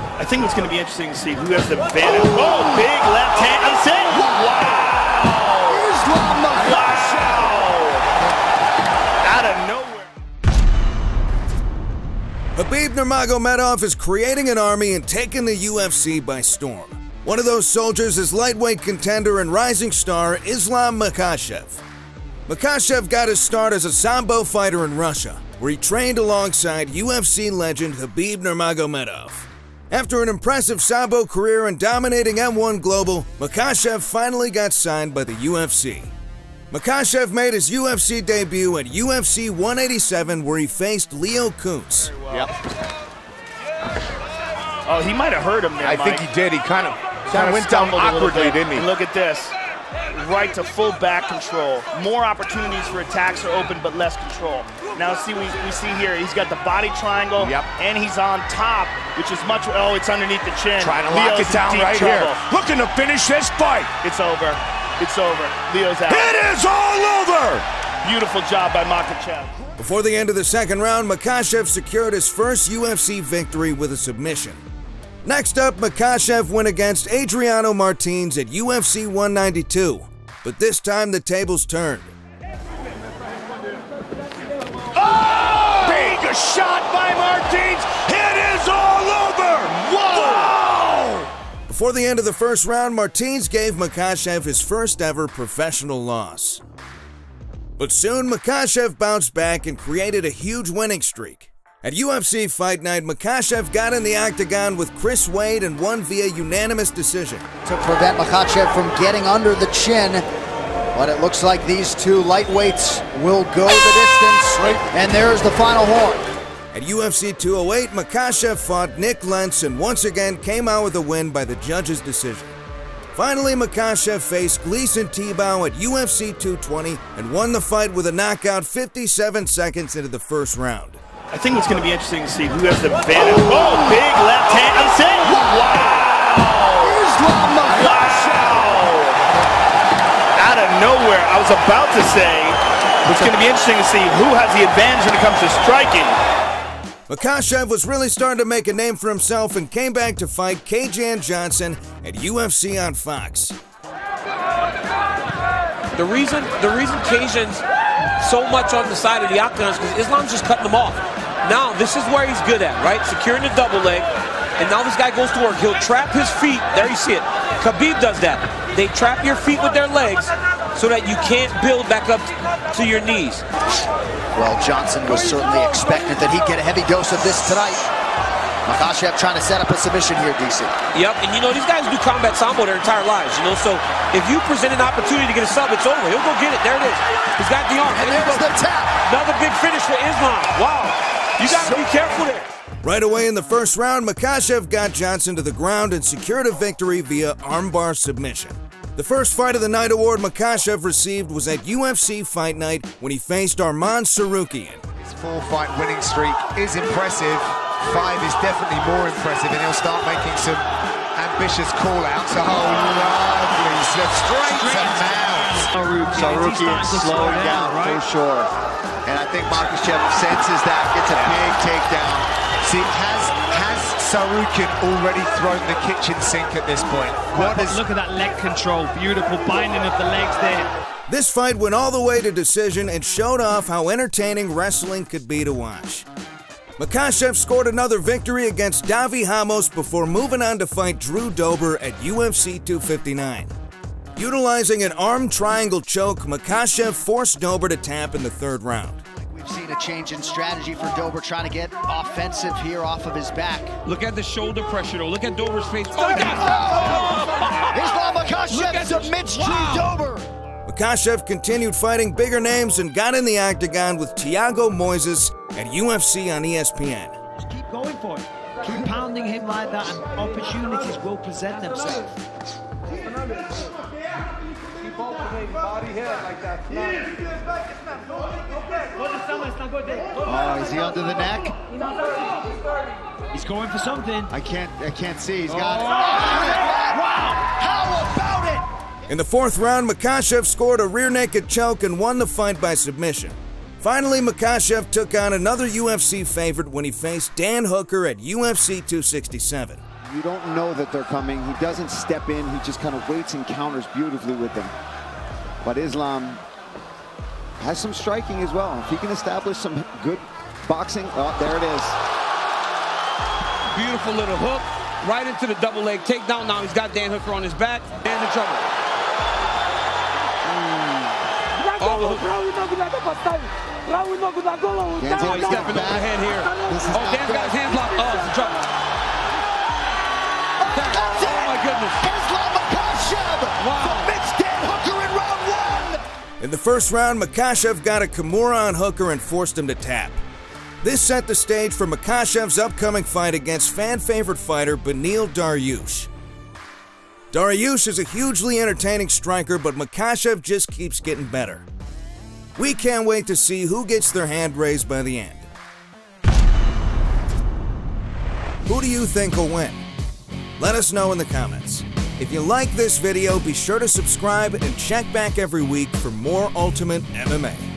I think it's going to be interesting to see who has the advantage. Oh, big left hand. I'm saying, wow. Islam Makhachev. Out of nowhere. Khabib Nurmagomedov is creating an army and taking the UFC by storm. One of those soldiers is lightweight contender and rising star Islam Makhachev. Makhachev got his start as a Sambo fighter in Russia, where he trained alongside UFC legend Khabib Nurmagomedov. After an impressive Sambo career and dominating M1 Global, Makhachev finally got signed by the UFC. Makhachev made his UFC debut at UFC 187, where he faced Leo Kuntz. Yep. Oh, he might have hurt him there, I think he did. He kind of went down awkwardly, didn't he? And look at this. Right to full back control. More opportunities for attacks are open, but less control. Now see, we see here, he's got the body triangle, yep, and he's on top, which is much, oh, it's underneath the chin. Trying to lock it down right here. Looking to finish this fight. It's over, it's over. Leo's out. It is all over! Beautiful job by Makhachev. Before the end of the second round, Makhachev secured his first UFC victory with a submission. Next up, Makhachev went against Adriano Martins at UFC 192, but this time the tables turned. Oh! Big shot by Martins! It is all over! Whoa! Whoa! Before the end of the first round, Martins gave Makhachev his first ever professional loss. But soon, Makhachev bounced back and created a huge winning streak. At UFC Fight Night, Makhachev got in the octagon with Chris Wade and won via unanimous decision. To prevent Makhachev from getting under the chin, but it looks like these two lightweights will go the distance, and there's the final horn. At UFC 208, Makhachev fought Nick Lentz and once again came out with a win by the judges' decision. Finally, Makhachev faced Gleison Tibau at UFC 220 and won the fight with a knockout 57 seconds into the first round. I think it's going to be interesting to see who has the advantage. Oh, big left hand. I'm saying, wow. Islam Makhachev. Out of nowhere. I was about to say, it's going to be interesting to see who has the advantage when it comes to striking. Makhachev was really starting to make a name for himself and came back to fight Kajan Johnson at UFC on Fox. The reason Kajan's so much on the side of the octagon is because Islam's just cutting them off. Now, this is where he's good at, right? Securing the double leg, and now this guy goes to work. He'll trap his feet. There you see it. Khabib does that. They trap your feet with their legs so that you can't build back up to your knees. Well, Johnson was certainly expectant that he'd get a heavy dose of this tonight. Makhachev trying to set up a submission here, DC. Yep, and you know, these guys do combat Sambo their entire lives, you know, so if you present an opportunity to get a sub, it's over. He'll go get it. There it is. He's got the arm. And there's the tap. Another big finish for Islam. Wow. You got to be careful there. Right away in the first round, Makhachev got Johnson to the ground and secured a victory via armbar submission. The first Fight of the Night award Makhachev received was at UFC Fight Night when he faced Arman Tsarukyan. His four-fight winning streak is impressive. Five is definitely more impressive, and he'll start making some ambitious call-outs. Oh, lovely slip straight to mount. Tsarukyan slowing down, right? For sure. And I think Makhachev senses that, gets a big takedown. See, has Tsarukyan already thrown the kitchen sink at this point? Look at that leg control, beautiful binding of the legs there. This fight went all the way to decision and showed off how entertaining wrestling could be to watch. Makhachev scored another victory against Davi Hamos before moving on to fight Drew Dober at UFC 259. Utilizing an arm triangle choke, Makhachev forced Dober to tap in the third round. We've seen a change in strategy for Dober, trying to get offensive here off of his back. Look at the shoulder pressure, though. Look at Dober's face. Oh, he got it! Islam Makhachev submits Drew Dober. Makhachev continued fighting bigger names and got in the octagon with Thiago Moises at UFC on ESPN. Just keep going for it. Keep pounding him like that and opportunities will present themselves. Keep alternating body here like that. Oh, is he under the neck? He's going for something. I can't see. He's got it. Wow! How about it? In the fourth round, Makhachev scored a rear naked choke and won the fight by submission. Finally, Makhachev took on another UFC favorite when he faced Dan Hooker at UFC 267. You don't know that they're coming. He doesn't step in. He just kind of waits and counters beautifully with them. But Islam has some striking as well. If he can establish some good boxing. Oh, there it is. Beautiful little hook right into the double leg takedown. Now he's got Dan Hooker on his back. And in trouble. Dan's oh, he's stepping over the head here. Oh, Dan's got his hands locked. Oh, it's in trouble. Oh, my goodness. Islam Makhachev commits Dan Hooker in round 1. In the first round, Makhachev got a Kimura on Hooker and forced him to tap. This set the stage for Makhachev's upcoming fight against fan-favorite fighter Beneil Dariush. Dariush is a hugely entertaining striker, but Makhachev just keeps getting better. We can't wait to see who gets their hand raised by the end. Who do you think will win? Let us know in the comments. If you like this video, be sure to subscribe and check back every week for more Ultimate MMA.